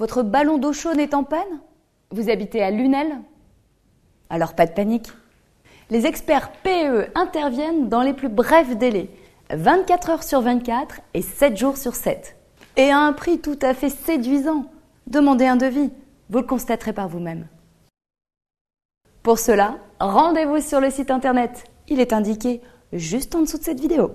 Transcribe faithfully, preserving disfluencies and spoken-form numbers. Votre ballon d'eau chaude est en panne? Vous habitez à Lunel? Alors pas de panique. Les experts P E interviennent dans les plus brefs délais, vingt-quatre heures sur vingt-quatre et sept jours sur sept. Et à un prix tout à fait séduisant. Demandez un devis, vous le constaterez par vous-même. Pour cela, rendez-vous sur le site internet. Il est indiqué juste en dessous de cette vidéo.